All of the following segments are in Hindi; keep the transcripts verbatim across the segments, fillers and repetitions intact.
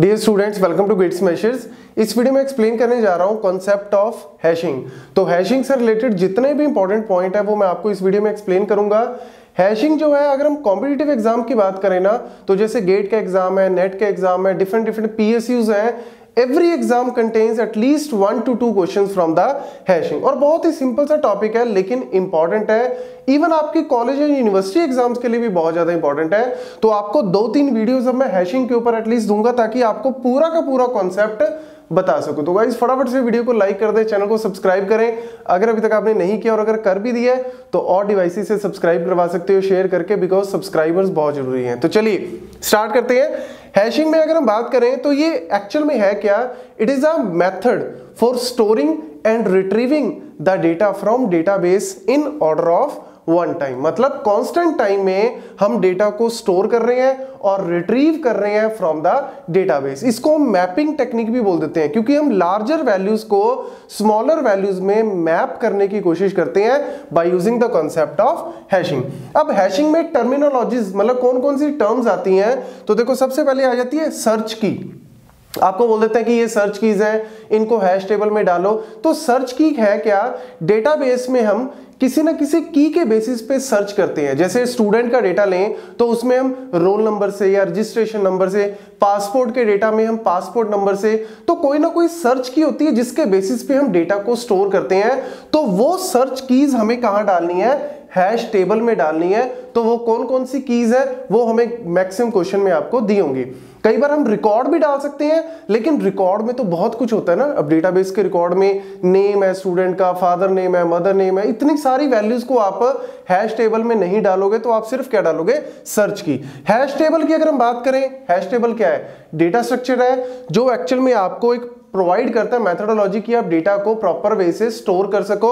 Dear students, welcome to gate Smashers. इस वीडियो में एक्सप्लेन करने जा रहा हूँ कॉन्सेप्ट ऑफ हैशिंग। तो हैशिंग से रिलेटेड जितने भी इंपॉर्टेंट पॉइंट है वो मैं आपको इस वीडियो में एक्सप्लेन करूंगा। हैशिंग जो है, अगर हम कॉम्पिटिटिव एग्जाम की बात करें ना, तो जैसे गेट का एग्जाम है, नेट का एग्जाम है, डिफरेंट डिफरेंट पीएसयूज हैं, every exam contains at least one two two question from the hashing. और बहुत ही सिंपल सा टॉपिक है लेकिन इंपॉर्टेंट है। इवन आपके कॉलेज एंड यूनिवर्सिटी एग्जाम्स के लिए भी बहुत ज्यादा इंपॉर्टेंट है। तो आपको दो तीन वीडियोज अब मैं हैशिंग के ऊपर एटलीस्ट दूंगा ताकि आपको पूरा का पूरा कॉन्सेप्ट बता सकूं। तो गाइस, फटाफट से वीडियो को लाइक कर दें, चैनल को सब्सक्राइब करें अगर अभी तक आपने नहीं किया, और अगर कर भी दिया है तो और डिवाइसेस से सब्सक्राइब करवा सकते हो शेयर करके, बिकॉज सब्सक्राइबर्स बहुत जरूरी हैं। तो चलिए स्टार्ट करते हैं। हैशिंग में अगर हम बात करें तो ये एक्चुअल में है क्या? It is a method for storing and retrieving the data from database in order of one time. मतलब कांस्टेंट टाइम में हम डेटा को स्टोर कर रहे हैं और रिट्रीव कर रहे हैं फ्रॉम द डेटाबेस। इसको हम मैपिंग टेक्निक भी बोल देते हैं क्योंकि हम लार्जर वैल्यूज को स्मॉलर वैल्यूज में मैप करने की कोशिश करते हैं by using the concept of hashing. अब हैशिंग में टर्मिनोलॉजीज, मतलब कौन कौन सी टर्म्स आती हैं, तो देखो सबसे पहले आ जाती है सर्च की। आपको बोल देते हैं कि ये सर्च कीज है, इनको हैश टेबल में डालो। तो सर्च की है क्या? डेटाबेस में हम किसी ना किसी की के बेसिस पे सर्च करते हैं। जैसे स्टूडेंट का डेटा लें तो उसमें हम रोल नंबर से या रजिस्ट्रेशन नंबर से, पासपोर्ट के डेटा में हम पासपोर्ट नंबर से, तो कोई ना कोई सर्च की होती है जिसके बेसिस पे हम डेटा को स्टोर करते हैं। तो वो सर्च कीज हमें कहाँ डालनी है? हैश टेबल में डालनी है। तो वो कौन कौन सी कीज है वो हमें मैक्सिमम क्वेश्चन में आपको दी होंगी। कई बार हम रिकॉर्ड भी डाल सकते हैं, लेकिन रिकॉर्ड में तो बहुत कुछ होता है ना। अब डेटाबेस के रिकॉर्ड में नेम है स्टूडेंट का, फादर नेम है, मदर नेम है, इतनी सारी वैल्यूज को आप हैश टेबल में नहीं डालोगे। तो आप सिर्फ क्या डालोगे? सर्च की। हैश टेबल की अगर हम बात करें, हैश टेबल क्या है? डेटा स्ट्रक्चर है जो एक्चुअल में आपको एक प्रोवाइड करता है मेथडोलॉजी की आप डेटा को प्रॉपर वे से स्टोर कर सको।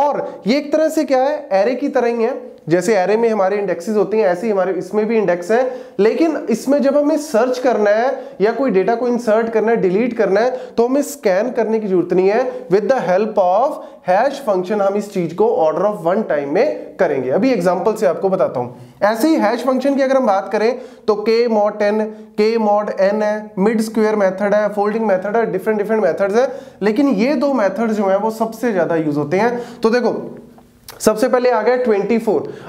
और ये एक तरह से क्या है? एरे की तरह ही है। जैसे एरे में हमारे इंडेक्सेस होते हैं, ऐसे ही हमारे इसमें भी इंडेक्स है, लेकिन इसमें जब हमें सर्च करना है या कोई डेटा को इंसर्ट करना है, डिलीट करना है, तो हमें स्कैन करने की जरूरत नहीं है। With the help of hash function हम इस चीज को ऑर्डर ऑफ वन टाइम में करेंगे। अभी एग्जांपल से आपको बताता हूं। ऐसे ही हैश फंक्शन की अगर हम बात करें तो k mod n, k mod n है, मिड स्क्वायर मेथड है, फोल्डिंग मेथड है, डिफरेंट डिफरेंट मेथड्स है, लेकिन ये दो मेथड जो है वो सबसे ज्यादा यूज होते हैं। तो देखो सबसे पहले आ गया चौबीस।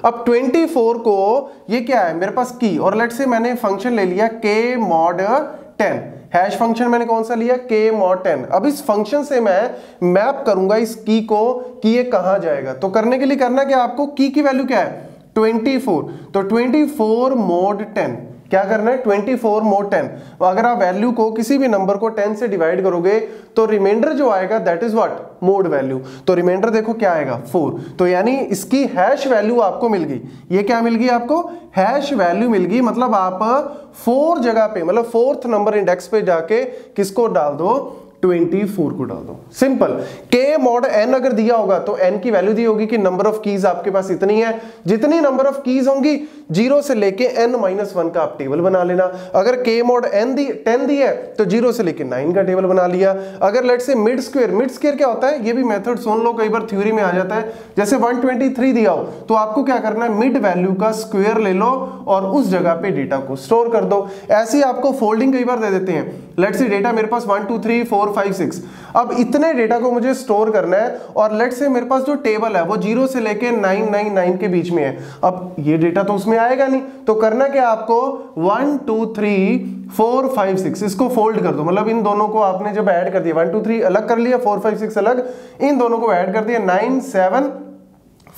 अब चौबीस को ये क्या है? मेरे पास की, और लेट से मैंने फंक्शन ले लिया k mod ten. Hash function मैंने कौन सा लिया? k mod ten. अब इस फंक्शन से मैं मैप करूंगा इस की को कि ये कहां जाएगा। तो करने के लिए करना क्या? आपको की की वैल्यू क्या है? चौबीस। तो चौबीस mod टेन क्या करना है? चौबीस mod टेन। अगर आप वैल्यू को, किसी भी नंबर को टेन से डिवाइड करोगे तो रिमाइंडर जो आएगा that is what? Mod value. तो रिमाइंडर देखो क्या आएगा? फोर। तो यानी इसकी हैश वैल्यू आपको मिल गई। ये क्या मिल गई आपको? हैश वैल्यू मिल गई। मतलब आप फोर जगह पे, मतलब फोर्थ नंबर इंडेक्स पे जाके किसको डाल दो? चौबीस को डाल दो। सिंपल। k mod n अगर दिया होगा तो n की वैल्यू दी होगी कि नंबर ऑफ कीज आपके पास इतनी है। जितनी नंबर ऑफ कीज होंगी जीरो से लेके n माइनस वन का आप टेबल बना लेना। अगर k mod n दी टेन दी है तो जीरो से लेके नाइन का टेबल बना लिया। अगर लेट से मिड स्क्वायर, मिड स्क्वायर क्या होता है? ये भी मेथड सुन लो, कई बार थ्योरी में आ जाता है। जैसे एक सौ तेईस दिया हो तो आपको क्या करना है? मिड वैल्यू का स्क्वायर ले लो और उस जगह पे डेटा को स्टोर कर दो। ऐसे ही आपको फोल्डिंग कई बार दे देते हैं। लेट से डेटा मेरे पास one two three four five six, अब इतने डेटा को मुझे स्टोर करना है, और लेट से मेरे पास जो टेबल है वो जीरो से लेके नाइन नाइन नाइन के बीच में है। अब ये डेटा तो उसमें आएगा नहीं, तो करना क्या? आपको one two three four five six इसको फोल्ड कर दो। मतलब इन दोनों को आपने जब ऐड कर दिया, वन टू थ्री अलग कर लिया, फोर फाइव सिक्स अलग, इन दोनों को ऐड कर दिया, नाइन सेवन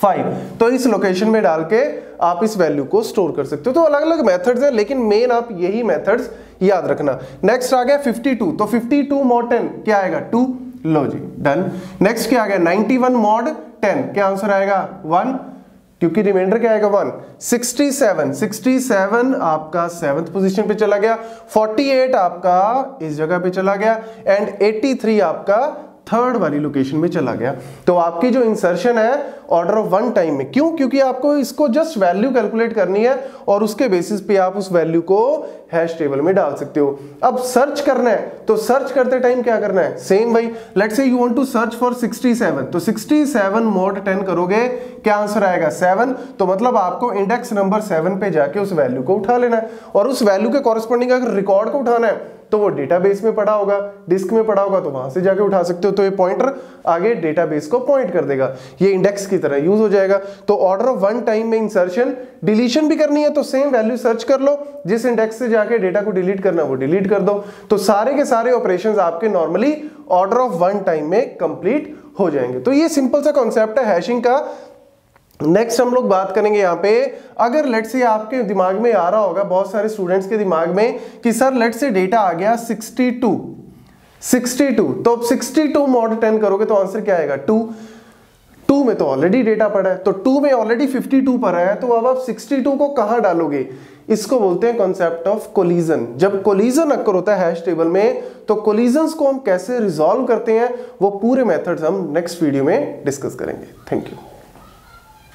फाइव, तो इस लोकेशन में डाल के आप इस वैल्यू को स्टोर कर सकते हो। तो अलग अलग मेथड्स हैं, लेकिन मेन आप यही मेथड्स याद रखना। नेक्स्ट आ गया बावन। तो बावन mod टेन क्या आएगा? टू। लो जी, डन। नेक्स्ट क्या आ गया? इक्यानवे mod टेन क्या आंसर आएगा? वन, क्योंकि रिमाइंडर क्या आएगा? वन। सड़सठ, सड़सठ आपका सेवंथ पोजीशन पे चला गया, अड़तालीस आपका इस जगह पे चला गया, एंड तिरासी आपका थर्ड वाली लोकेशन में चला गया। तो आपकी जो इंसर्शन है ऑर्डर ऑफ वन टाइम में, क्यों? क्योंकि आपको इसको जस्ट वैल्यू कैलकुलेट करनी है और उसके बेसिस पे आप उस वैल्यू को हैश टेबल में डाल सकते हो। अब सर्च करना है तो सर्च करते टाइम क्या करना है? सेम भाई। Let's say you want to search for सड़सठ, तो सड़सठ mod टेन करोगे, क्या आंसर आएगा? सेवन। तो मतलब आपको इंडेक्स नंबर सेवन पे जाके उस वैल्यू को उठा लेना है, और उस वैल्यू के कॉरेस्पॉन्डिंग अगर रिकॉर्ड को उठाना है तो वो डेटाबेस में पड़ा होगा, डिस्क में पड़ा होगा, तो वहां से जाके उठा सकते हो। तो ये पॉइंटर आगे डेटाबेस को पॉइंट कर देगा, ये इंडेक्स की तरह यूज हो जाएगा। तो ऑर्डर ऑफ वन टाइम में इंसर्शन, डिलीशन भी करनी है तो सेम वैल्यू सर्च कर लो, जिस इंडेक्स से जाके डेटा को डिलीट करना वो डिलीट कर दो। तो सारे के सारे ऑपरेशंस आपके normally order of one time में कंप्लीट हो जाएंगे। तो ये सिंपल सा कॉन्सेप्ट है हैशिंग का। नेक्स्ट हम लोग बात करेंगे यहाँ पे, अगर लेट्स से आपके दिमाग में आ रहा होगा, बहुत सारे स्टूडेंट्स के दिमाग में कि सर लेट्स से डेटा आ गया सिक्सटी टू सिक्सटी टू, तो अब सिक्सटी टू मॉड टेन करोगे तो आंसर क्या आएगा, टू। टू में तो ऑलरेडी डेटा पड़ा है, तो टू में ऑलरेडी फिफ्टी टू पड़ा है, तो अब आप सिक्सटी टू को कहाँ डालोगे? इसको बोलते हैं कॉन्सेप्ट ऑफ कोलिजन। जब कोलिजन अक्कर होता है हैश टेबल में, तो कोलिजन्स को हम कैसे रिजॉल्व करते हैं वो पूरे मेथड्स हम नेक्स्ट वीडियो में डिस्कस करेंगे। Thank you.